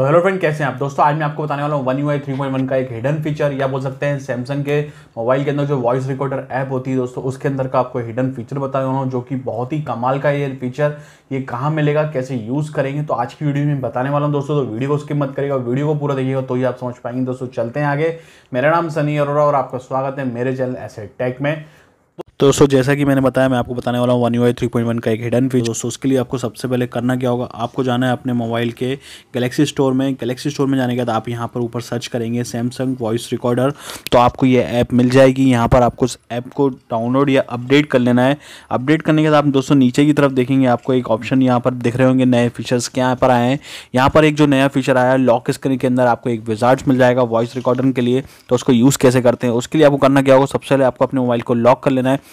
तो hello friend, कैसे हैं आप दोस्तों। आज मैं आपको बताने वाला हूँ वन यूआई 3.1 का एक हिडन फीचर, या बोल सकते हैं सैमसंग के मोबाइल के अंदर जो वॉइस रिकॉर्डर ऐप होती है दोस्तों, उसके अंदर का आपको हिडन फीचर बताने वाला हूँ, जो कि बहुत ही कमाल का ये फीचर, ये कहाँ मिलेगा, कैसे यूज़ करेंगे, तो आज की वीडियो में बताने वाला हूँ दोस्तों। तो वीडियो को स्किप मत करिएगा, वीडियो को पूरा देखिएगा तो ही आप समझ पाएंगे दोस्तों। चलते हैं आगे। मेरा नाम सनी अरोरा और आपका स्वागत है मेरे चैनल SA टेक में। तो दोस्तों जैसा कि मैंने बताया, मैं आपको बताने वाला हूँ वन UI 3.1 का एक हिडन फीचर दोस्तों। उसके लिए आपको सबसे पहले करना क्या होगा, आपको जाना है अपने मोबाइल के गैलेक्सी स्टोर में। गैलेक्सी स्टोर में जाने के बाद आप यहाँ पर ऊपर सर्च करेंगे सैमसंग वॉइस रिकॉर्डर, तो आपको ये ऐप मिल जाएगी। यहाँ पर आपको इस ऐप को डाउनलोड या अपडेट कर लेना है। अपडेट करने के बाद आप दोस्तों नीचे की तरफ देखेंगे, आपको एक ऑप्शन यहाँ पर दिख रहे होंगे, नए फीचर्स क्या पर आए हैं। यहाँ पर एक जो नया फीचर आया है, लॉक स्क्रीन के अंदर आपको एक विजार्ड मिल जाएगा वॉइस रिकॉर्डर के लिए। तो उसको यूज़ कैसे करते हैं, उसके लिए आपको करना क्या होगा, सबसे पहले आपको अपने मोबाइल को लॉक कर लेना है।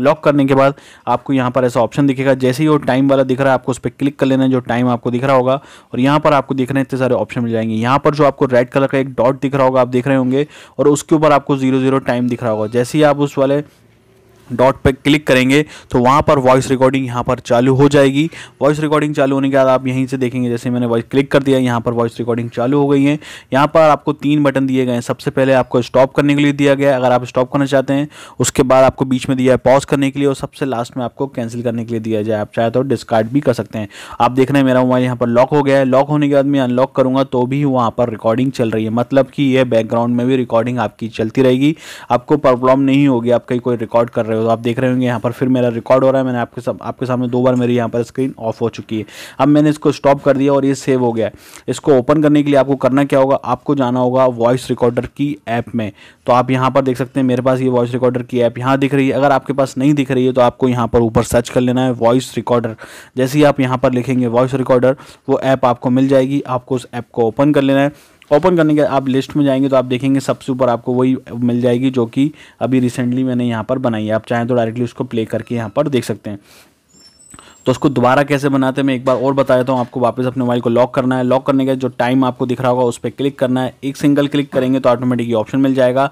लॉक करने के बाद आपको यहाँ पर ऐसा ऑप्शन दिखेगा, जैसे ही वो टाइम वाला दिख रहा है आपको उस पर क्लिक कर लेना है, जो टाइम आपको दिख रहा होगा। और यहाँ पर आपको दिख रहे हैं इतने सारे ऑप्शन मिल जाएंगे। यहाँ पर जो आपको रेड कलर का एक डॉट दिख रहा होगा आप देख रहे होंगे, और उसके ऊपर आपको 00 टाइम दिख रहा होगा। जैसे ही आप उस वाले डॉट पे क्लिक करेंगे तो वहाँ पर वॉइस रिकॉर्डिंग यहाँ पर चालू हो जाएगी। वॉइस रिकॉर्डिंग चालू होने के बाद आप यहीं से देखेंगे, जैसे मैंने वॉइस क्लिक कर दिया, यहाँ पर वॉइस रिकॉर्डिंग चालू हो गई है। यहाँ पर आपको 3 बटन दिए गए हैं। सबसे पहले आपको स्टॉप करने के लिए दिया गया है, अगर आप स्टॉप करना चाहते हैं। उसके बाद आपको बीच में दिया है पॉज करने के लिए, और सबसे लास्ट में आपको कैंसिल करने के लिए दिया जाए। आप चाहे तो डिस्कार्ड भी कर सकते हैं। आप देख रहे हैं मेरा मोबाइल यहाँ पर लॉक हो गया है। लॉक होने के बाद मैं अनलॉक करूँगा तो भी वहाँ पर रिकॉर्डिंग चल रही है, मतलब कि यह बैकग्राउंड में भी रिकॉर्डिंग आपकी चलती रहेगी, आपको प्रॉब्लम नहीं होगी। आप कहीं कोई रिकॉर्ड कर रहे हो तो आप देख रहे होंगे यहाँ पर फिर मेरा रिकॉर्ड हो रहा है। मैंने आपके सामने 2 बार मेरी यहाँ पर स्क्रीन ऑफ हो चुकी है। अब मैंने इसको स्टॉप कर दिया और ये सेव हो गया। इसको ओपन करने के लिए आपको करना क्या होगा, आपको जाना होगा वॉइस रिकॉर्डर की ऐप में। तो आप यहाँ पर देख सकते हैं मेरे पास ये वॉइस रिकॉर्डर की ऐप यहाँ दिख रही है। अगर आपके पास नहीं दिख रही है तो आपको यहाँ पर ऊपर सर्च कर लेना है वॉइस रिकॉर्डर। जैसे ही आप यहाँ पर लिखेंगे वॉइस रिकॉर्डर, वो ऐप आपको मिल जाएगी। आपको उस ऐप को ओपन कर लेना है। ओपन करने के आप लिस्ट में जाएंगे तो आप देखेंगे सबसे ऊपर आपको वही मिल जाएगी जो कि अभी रिसेंटली मैंने यहाँ पर बनाई है। आप चाहें तो डायरेक्टली उसको प्ले करके यहाँ पर देख सकते हैं। तो उसको दोबारा कैसे बनाते हैं मैं एक बार और बता देता हूँ। आपको वापस अपने मोबाइल को लॉक करना है। लॉक करने के जो टाइम आपको दिख रहा होगा उस पर क्लिक करना है। एक सिंगल क्लिक करेंगे तो ऑटोमेटिक ऑप्शन मिल जाएगा।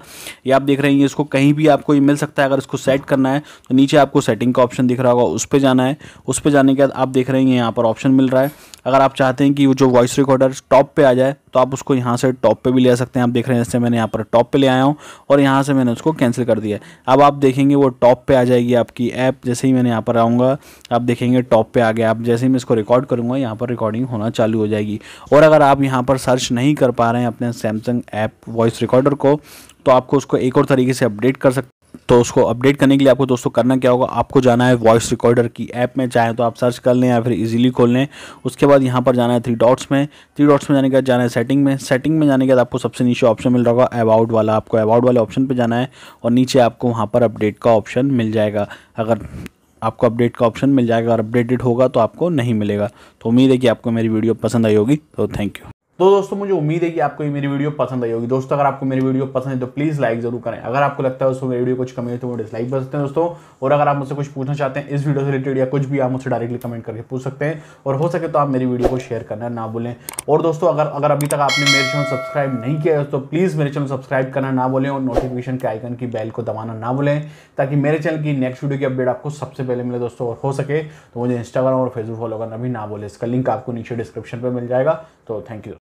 ये आप देख रहे हैं, इसको कहीं भी आपको ये मिल सकता है। अगर इसको सेट करना है तो नीचे आपको सेटिंग का ऑप्शन दिख रहा होगा, उस पर जाना है। उस पर जाने के बाद आप देख रहे हैं यहाँ पर ऑप्शन मिल रहा है। अगर आप चाहते हैं कि वो जो वॉइस रिकॉर्डर टॉप पे आ जाए तो आप उसको यहाँ से टॉप पे भी ले आ सकते हैं। आप देख रहे हैं जैसे मैंने यहाँ पर टॉप पे ले आया हूँ और यहाँ से मैंने उसको कैंसिल कर दिया। अब आप देखेंगे वो टॉप पे आ जाएगी आपकी ऐप। जैसे ही मैंने यहाँ पर आऊँगा आप देखेंगे टॉप पे आ गया। आप जैसे ही मैं इसको रिकॉर्ड करूँगा यहाँ पर रिकॉर्डिंग होना चालू हो जाएगी। और अगर आप यहाँ पर सर्च नहीं कर पा रहे हैं अपने सैमसंग ऐप वॉइस रिकॉर्डर को, तो आपको उसको एक और तरीके से अपडेट कर सकते। तो उसको अपडेट करने के लिए आपको दोस्तों करना क्या होगा, आपको जाना है वॉइस रिकॉर्डर की ऐप में। चाहे तो आप सर्च कर लें या फिर इजीली खोल लें। उसके बाद यहाँ पर जाना है 3 डॉट्स में। 3 डॉट्स में जाने के बाद जाना है सेटिंग में। सेटिंग में जाने के बाद आपको सबसे नीचे ऑप्शन मिल रहा होगा अबाउट वाला। आपको अबाउट वाले ऑप्शन पर जाना है और नीचे आपको वहाँ पर अपडेट का ऑप्शन मिल जाएगा। अगर आपको अपडेट का ऑप्शन मिल जाएगा, अगर अपडेटेड होगा तो आपको नहीं मिलेगा। तो उम्मीद है कि आपको मेरी वीडियो पसंद आई होगी। तो थैंक यू। तो दोस्तों मुझे उम्मीद है कि आपको ये मेरी वीडियो पसंद आई होगी। दोस्तों अगर आपको मेरी वीडियो पसंद है तो प्लीज़ लाइक जरूर करें। अगर आपको लगता है उसमें मेरी वीडियो कुछ कमी है तो वो डिसलाइक कर सकते हैं दोस्तों। और अगर आप मुझसे कुछ पूछना चाहते हैं इस वीडियो से रिलेटेड या कुछ भी, आप मुझसे डायरेक्टली कमेंट करके पूछ सकते हैं। और हो सके तो आप मेरी वीडियो को शेयर करना ना भूलें। और दोस्तों अगर अभी तक आपने मेरे चैनल सब्सक्राइब नहीं किया है तो प्लीज़ मेरे चैनल सब्सक्राइब करना ना भूलें और नोटिफिकेशन के आइकन की बेल को दबाना ना भूलें, ताकि मेरे चैनल की नेक्स्ट वीडियो की अपडेट आपको सबसे पहले मिले दोस्तों। और हो सके तो मुझे इंस्टाग्राम और फेसबुक फॉलो करना भी ना भूलें। इसका लिंक आपको नीचे डिस्क्रिप्शन पर मिल जाएगा। तो थैंक यू।